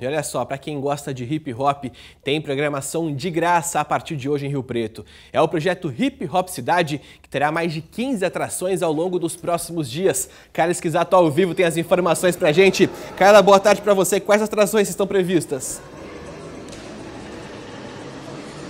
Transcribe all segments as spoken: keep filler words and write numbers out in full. E olha só, para quem gosta de hip hop, tem programação de graça a partir de hoje em Rio Preto. É o projeto Hip Hop Cidade, que terá mais de quinze atrações ao longo dos próximos dias. Carla Esquizato ao vivo tem as informações para a gente. Carla, boa tarde para você. Quais atrações estão previstas?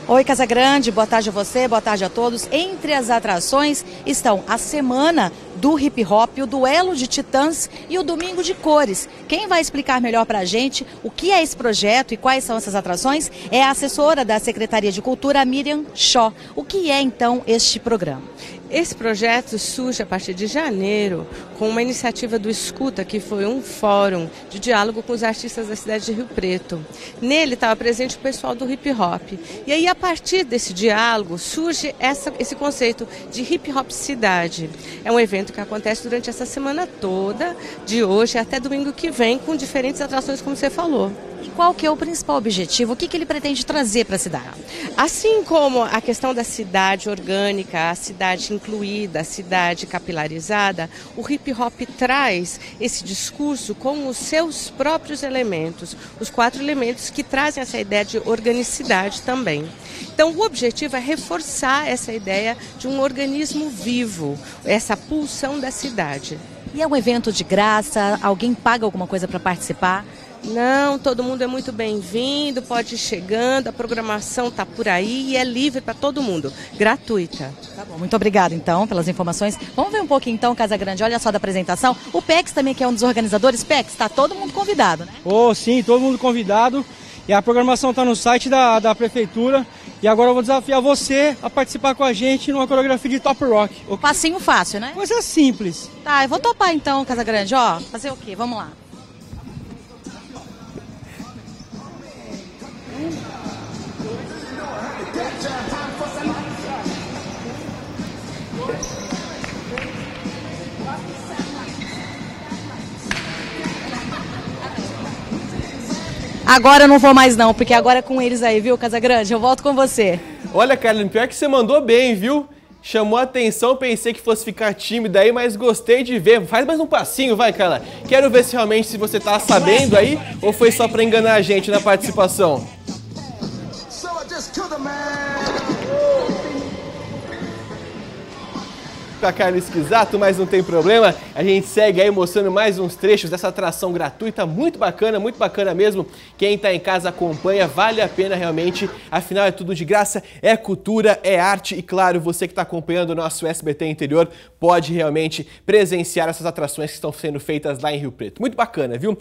Oi, Casagrande, boa tarde a você, boa tarde a todos. Entre as atrações estão a Semana do Hip Hop, o Duelo de Titãs e o Domingo de Cores. Quem vai explicar melhor pra gente o que é esse projeto e quais são essas atrações é a assessora da Secretaria de Cultura, Miriam Chô. O que é, então, este programa? Esse projeto surge a partir de janeiro com uma iniciativa do Escuta, que foi um fórum de diálogo com os artistas da cidade de Rio Preto. Nele estava presente o pessoal do hip hop. E aí, a partir desse diálogo, surge essa, esse conceito de Hip Hop Cidade. É um evento que acontece durante essa semana toda, de hoje até domingo que vem, com diferentes atrações, como você falou. E qual que é o principal objetivo? O que, que ele pretende trazer para a cidade? Assim como a questão da cidade orgânica, a cidade incluída, a cidade capilarizada, o hip hop traz esse discurso com os seus próprios elementos, os quatro elementos que trazem essa ideia de organicidade também. Então o objetivo é reforçar essa ideia de um organismo vivo, essa pulsão da cidade. E é um evento de graça? Alguém paga alguma coisa para participar? Não, todo mundo é muito bem-vindo, pode ir chegando, a programação está por aí e é livre para todo mundo, gratuita. Tá bom, muito obrigada então pelas informações. Vamos ver um pouquinho então, Casagrande, olha só da apresentação. O PECS também, que é um dos organizadores. PECS, está todo mundo convidado, né? Oh, sim, todo mundo convidado. E a programação está no site da, da prefeitura. E agora eu vou desafiar você a participar com a gente numa coreografia de top rock. Um passinho fácil, né? Coisa simples. Tá, eu vou topar então, Casagrande, ó, fazer o quê? Vamos lá. Agora eu não vou mais não, porque agora é com eles aí, viu, Casagrande? Eu volto com você. Olha, Carla, pior que você mandou bem, viu? Chamou a atenção, pensei que fosse ficar tímida aí, mas gostei de ver. Faz mais um passinho, vai, Carla. Quero ver se realmente se você tá sabendo aí ou foi só pra enganar a gente na participação. Com a Carla Esquizato, mas não tem problema, a gente segue aí mostrando mais uns trechos dessa atração gratuita, muito bacana, muito bacana mesmo. Quem tá em casa acompanha, vale a pena realmente, afinal é tudo de graça, é cultura, é arte e claro, você que tá acompanhando o nosso S B T Interior pode realmente presenciar essas atrações que estão sendo feitas lá em Rio Preto. Muito bacana, viu?